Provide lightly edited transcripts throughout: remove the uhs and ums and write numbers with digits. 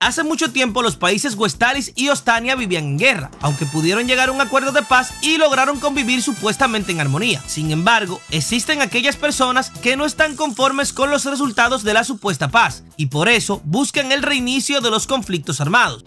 Hace mucho tiempo los países Westalis y Ostania vivían en guerra, aunque pudieron llegar a un acuerdo de paz y lograron convivir supuestamente en armonía. Sin embargo, existen aquellas personas que no están conformes con los resultados de la supuesta paz y por eso buscan el reinicio de los conflictos armados.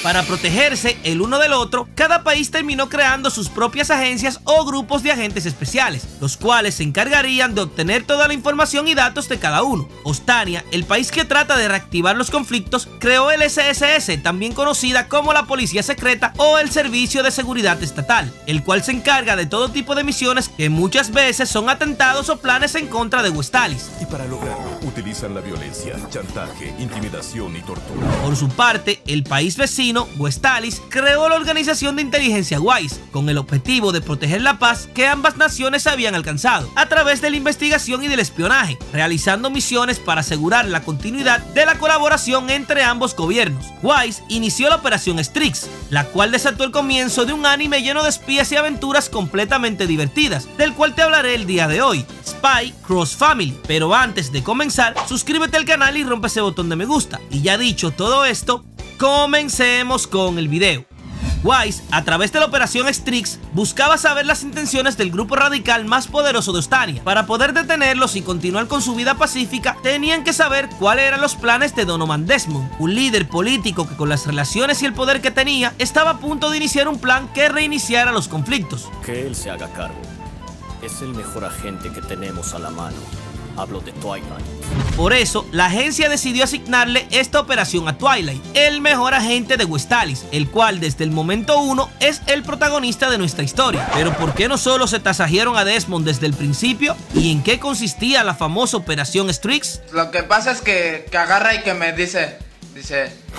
Para protegerse el uno del otro, cada país terminó creando sus propias agencias o grupos de agentes especiales, los cuales se encargarían de obtener toda la información y datos de cada uno. Ostania, el país que trata de reactivar los conflictos, creó el SSS, también conocida como la Policía Secreta o el Servicio de Seguridad Estatal, el cual se encarga de todo tipo de misiones que muchas veces son atentados o planes en contra de Westalis. Y para lograrlo, utilizan la violencia, chantaje, intimidación y tortura. Por su parte, el país vecino Westalis creó la organización de inteligencia Wise, con el objetivo de proteger la paz que ambas naciones habían alcanzado, a través de la investigación y del espionaje, realizando misiones para asegurar la continuidad de la colaboración entre ambos gobiernos. Wise inició la operación Strix, la cual desató el comienzo de un anime lleno de espías y aventuras completamente divertidas, del cual te hablaré el día de hoy, Spy x Family. Pero antes de comenzar, suscríbete al canal y rompe ese botón de me gusta. Y ya dicho todo esto, comencemos con el video. Wise, a través de la operación Strix, buscaba saber las intenciones del grupo radical más poderoso de Ostania. Para poder detenerlos y continuar con su vida pacífica, tenían que saber cuáles eran los planes de Donovan Desmond, un líder político que con las relaciones y el poder que tenía, estaba a punto de iniciar un plan que reiniciara los conflictos. Que él se haga cargo. Es el mejor agente que tenemos a la mano. Hablo de Twilight. Por eso, la agencia decidió asignarle esta operación a Twilight, el mejor agente de Westalis, el cual desde el momento 1 es el protagonista de nuestra historia. Pero ¿por qué no solo se tasajearon a Desmond desde el principio? ¿Y en qué consistía la famosa operación Strix? Lo que pasa es que agarra y que me dice...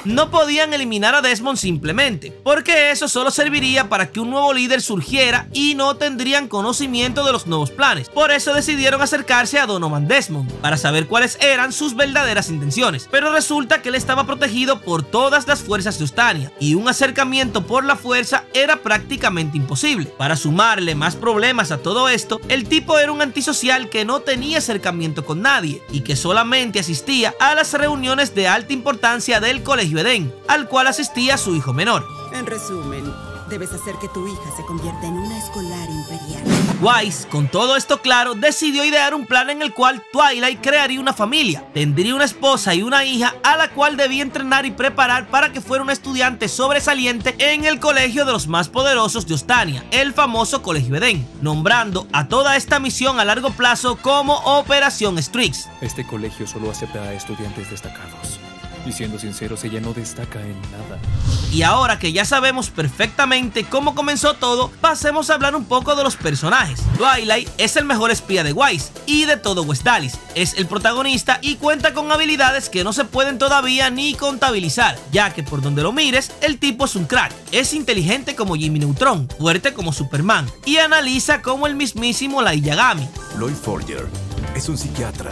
No podían eliminar a Desmond simplemente, porque eso solo serviría para que un nuevo líder surgiera y no tendrían conocimiento de los nuevos planes. Por eso decidieron acercarse a Donovan Desmond para saber cuáles eran sus verdaderas intenciones. Pero resulta que él estaba protegido por todas las fuerzas de Ostania y un acercamiento por la fuerza era prácticamente imposible. Para sumarle más problemas a todo esto, el tipo era un antisocial que no tenía acercamiento con nadie y que solamente asistía a las reuniones de alta importancia del colegio Edén, al cual asistía su hijo menor. En resumen, debes hacer que tu hija se convierta en una escolar imperial. Wise, con todo esto claro, decidió idear un plan en el cual Twilight crearía una familia. Tendría una esposa y una hija a la cual debía entrenar y preparar para que fuera una estudiante sobresaliente en el colegio de los más poderosos de Ostania, el famoso Colegio Edén, nombrando a toda esta misión a largo plazo como Operación Strix. Este colegio solo acepta a estudiantes destacados. Y siendo sinceros, ella no destaca en nada. Y ahora que ya sabemos perfectamente cómo comenzó todo, pasemos a hablar un poco de los personajes. Twilight es el mejor espía de Wise y de todo Westalis. Es el protagonista y cuenta con habilidades que no se pueden todavía ni contabilizar, ya que por donde lo mires, el tipo es un crack. Es inteligente como Jimmy Neutron, fuerte como Superman y analiza como el mismísimo Light Yagami. Lloyd Forger es un psiquiatra.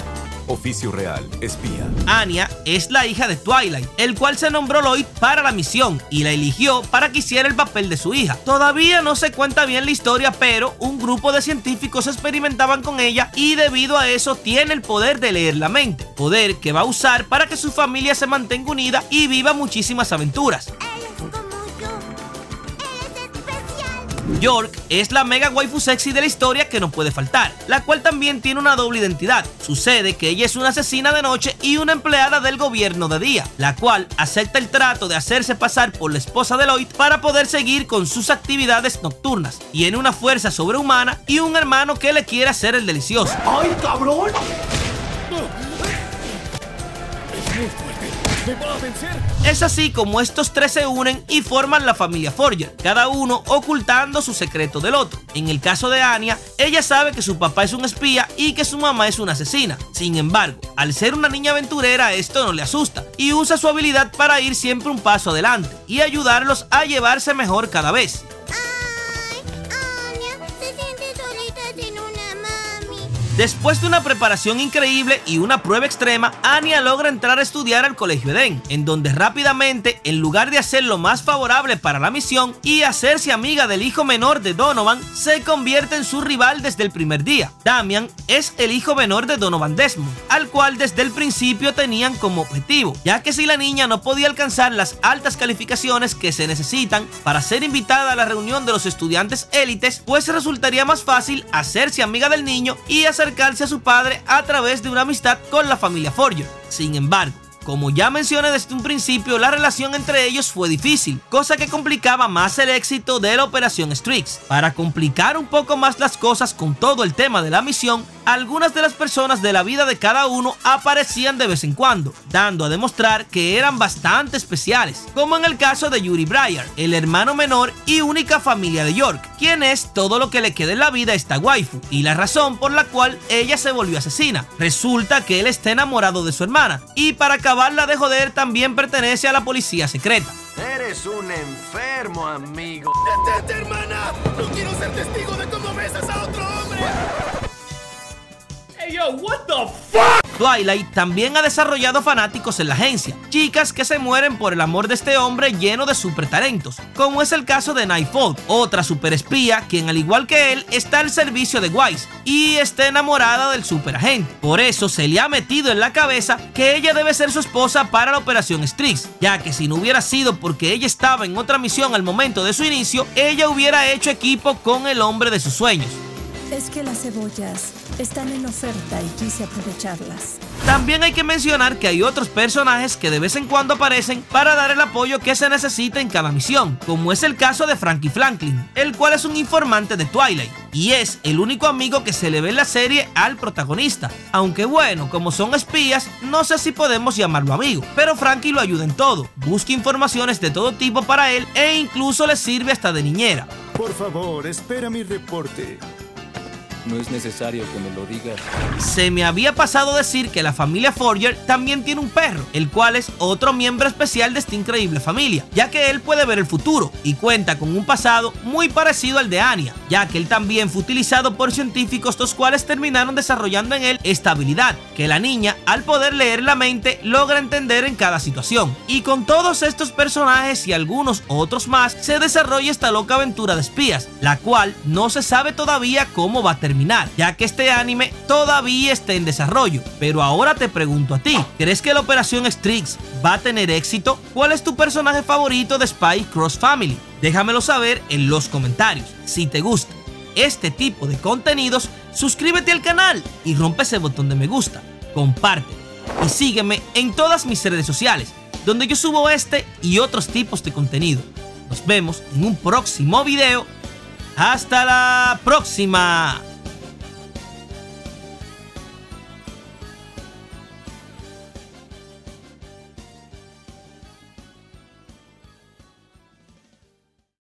Oficio real, espía. Anya es la hija de Twilight, el cual se nombró Lloyd para la misión y la eligió para que hiciera el papel de su hija. Todavía no se cuenta bien la historia, pero un grupo de científicos experimentaban con ella y debido a eso tiene el poder de leer la mente, poder que va a usar para que su familia se mantenga unida y viva muchísimas aventuras. Yor es la mega waifu sexy de la historia que no puede faltar, la cual también tiene una doble identidad. Sucede que ella es una asesina de noche y una empleada del gobierno de día, la cual acepta el trato de hacerse pasar por la esposa de Lloyd para poder seguir con sus actividades nocturnas. Tiene una fuerza sobrehumana y un hermano que le quiere hacer el delicioso. ¡Ay, cabrón! Es así como estos tres se unen y forman la familia Forger, cada uno ocultando su secreto del otro. En el caso de Anya, ella sabe que su papá es un espía y que su mamá es una asesina. Sin embargo, al ser una niña aventurera, esto no le asusta y usa su habilidad para ir siempre un paso adelante y ayudarlos a llevarse mejor cada vez. Después de una preparación increíble y una prueba extrema, Anya logra entrar a estudiar al Colegio Edén, en donde rápidamente, en lugar de hacer lo más favorable para la misión y hacerse amiga del hijo menor de Donovan, se convierte en su rival desde el primer día. Damian es el hijo menor de Donovan Desmond, al cual desde el principio tenían como objetivo, ya que si la niña no podía alcanzar las altas calificaciones que se necesitan para ser invitada a la reunión de los estudiantes élites, pues resultaría más fácil hacerse amiga del niño y acercarse a su padre a través de una amistad con la familia Forger. Sin embargo, como ya mencioné desde un principio, la relación entre ellos fue difícil, cosa que complicaba más el éxito de la operación Strix. Para complicar un poco más las cosas con todo el tema de la misión, algunas de las personas de la vida de cada uno aparecían de vez en cuando, dando a demostrar que eran bastante especiales, como en el caso de Yuri Briar, el hermano menor y única familia de York, quien es todo lo que le queda en la vida a esta waifu, y la razón por la cual ella se volvió asesina. Resulta que él está enamorado de su hermana, y para acabar la de joder también pertenece a la policía secreta. Eres un enfermo, amigo. ¡Detente, hermana! ¡No quiero ser testigo de cómo besas a otro hombre! Hey yo, what the fuck? Twilight también ha desarrollado fanáticos en la agencia, chicas que se mueren por el amor de este hombre lleno de super talentos, como es el caso de Nightfall, otra super espía quien al igual que él está al servicio de Wise y está enamorada del super agente. Por eso se le ha metido en la cabeza que ella debe ser su esposa para la operación Strix, ya que si no hubiera sido porque ella estaba en otra misión al momento de su inicio, ella hubiera hecho equipo con el hombre de sus sueños. Es que las cebollas están en oferta y quise aprovecharlas. También hay que mencionar que hay otros personajes que de vez en cuando aparecen para dar el apoyo que se necesita en cada misión, como es el caso de Frankie Franklin, el cual es un informante de Twilight y es el único amigo que se le ve en la serie al protagonista. Aunque bueno, como son espías, no sé si podemos llamarlo amigo, pero Frankie lo ayuda en todo, busca informaciones de todo tipo para él e incluso le sirve hasta de niñera. Por favor, espera mi reporte. No es necesario que me lo digas. Se me había pasado decir que la familia Forger también tiene un perro, el cual es otro miembro especial de esta increíble familia, ya que él puede ver el futuro y cuenta con un pasado muy parecido al de Anya, ya que él también fue utilizado por científicos, los cuales terminaron desarrollando en él esta habilidad, que la niña al poder leer la mente logra entender en cada situación. Y con todos estos personajes y algunos otros más se desarrolla esta loca aventura de espías, la cual no se sabe todavía cómo va a terminar, ya que este anime todavía está en desarrollo. Pero ahora te pregunto a ti, ¿crees que la operación Strix va a tener éxito? ¿Cuál es tu personaje favorito de Spy x Family? Déjamelo saber en los comentarios. Si te gusta este tipo de contenidos, suscríbete al canal y rompe ese botón de me gusta, comparte y sígueme en todas mis redes sociales, donde yo subo este y otros tipos de contenido. Nos vemos en un próximo video. ¡Hasta la próxima!